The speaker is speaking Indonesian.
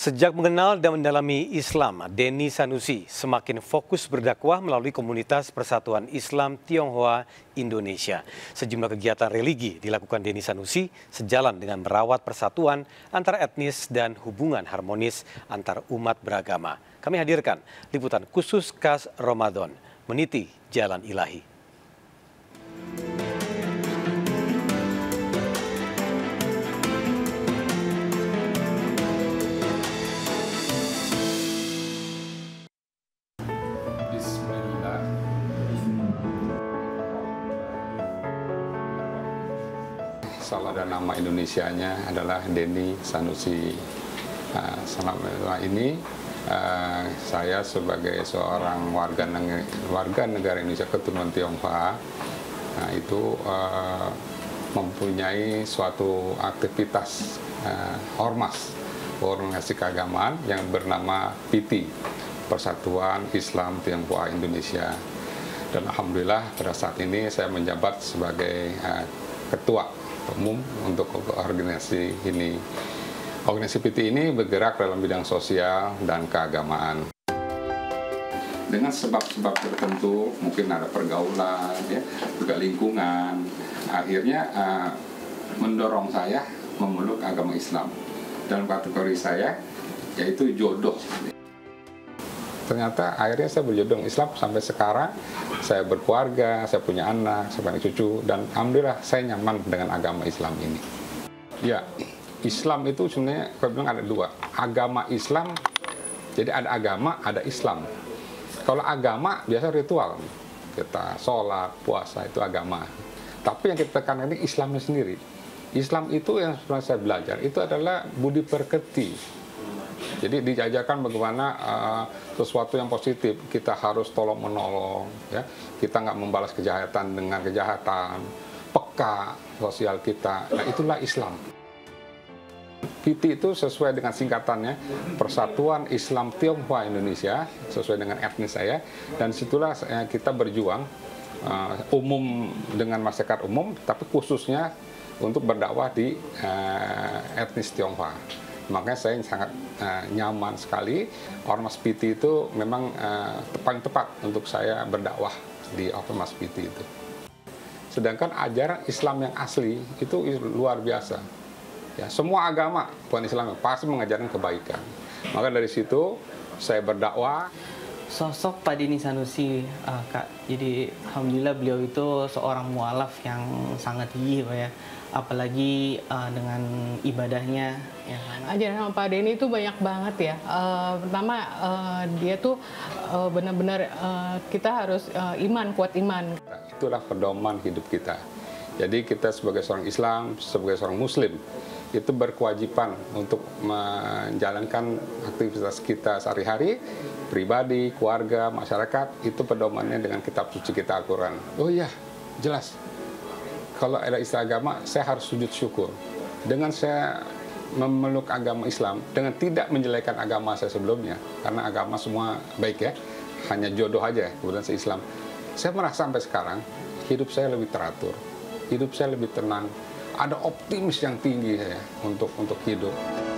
Sejak mengenal dan mendalami Islam, Deni Sanusi semakin fokus berdakwah melalui komunitas Persatuan Islam Tionghoa Indonesia. Sejumlah kegiatan religi dilakukan Deni Sanusi sejalan dengan merawat persatuan antar etnis dan hubungan harmonis antar umat beragama. Kami hadirkan liputan khusus khas Ramadan, meniti jalan ilahi. Salah dan nama Indonesianya adalah Deni Sanusi. Selama ini saya sebagai seorang warga negara Indonesia keturunan Tionghoa itu mempunyai suatu aktivitas organisasi keagamaan yang bernama PITI, Persatuan Islam Tionghoa Indonesia. Dan alhamdulillah pada saat ini saya menjabat sebagai ketua umum untuk organisasi ini. Organisasi PITI ini bergerak dalam bidang sosial dan keagamaan. Dengan sebab-sebab tertentu, mungkin ada pergaulan, juga lingkungan, akhirnya mendorong saya memeluk agama Islam. Dalam kategori saya, yaitu jodoh. Ternyata akhirnya saya berjodoh dengan Islam sampai sekarang. Saya berkeluarga, saya punya anak, saya punya cucu, dan alhamdulillah saya nyaman dengan agama Islam ini. Ya, Islam itu sebenarnya saya bilang ada dua. Agama Islam, jadi ada agama, ada Islam. Kalau agama, biasa ritual. Kita sholat, puasa, itu agama. Tapi yang kita tekankan ini Islamnya sendiri. Islam itu yang sebenarnya saya belajar, itu adalah budi pekerti. Jadi diajarkan bagaimana sesuatu yang positif, kita harus tolong menolong, ya. Kita nggak membalas kejahatan dengan kejahatan, peka sosial kita. Nah, itulah Islam. PITI itu sesuai dengan singkatannya, Persatuan Islam Tionghoa Indonesia, sesuai dengan etnis saya. Dan situlah kita berjuang umum dengan masyarakat umum, tapi khususnya untuk berdakwah di etnis Tionghoa. Makanya saya sangat nyaman sekali. Ormas PITI itu memang paling tepat untuk saya berdakwah di Ormas PITI itu. Sedangkan ajaran Islam yang asli itu luar biasa. Ya, semua agama, bukan Islam, pasti mengajarkan kebaikan. Maka dari situ saya berdakwah. Sosok Pak Deni Sanusi, Kak. Jadi alhamdulillah beliau itu seorang mualaf yang sangat gigih, Pak, ya. Apalagi dengan ibadahnya. Ya. Ajaran Pak Deni itu banyak banget ya. Pertama dia tuh benar-benar kita harus iman, kuat iman. Itulah pedoman hidup kita. Jadi kita sebagai seorang Islam, sebagai seorang Muslim, itu berkewajiban untuk menjalankan aktivitas kita sehari-hari, pribadi, keluarga, masyarakat, itu pedomannya dengan kitab suci kita Al-Quran. Oh iya, jelas. Kalau ada istilah agama, saya harus sujud syukur. Dengan saya memeluk agama Islam, dengan tidak menjelekan agama saya sebelumnya, karena agama semua baik ya, hanya jodoh aja kemudian saya Islam. Saya merasa sampai sekarang, hidup saya lebih teratur, hidup saya lebih tenang, ada optimis yang tinggi saya untuk hidup.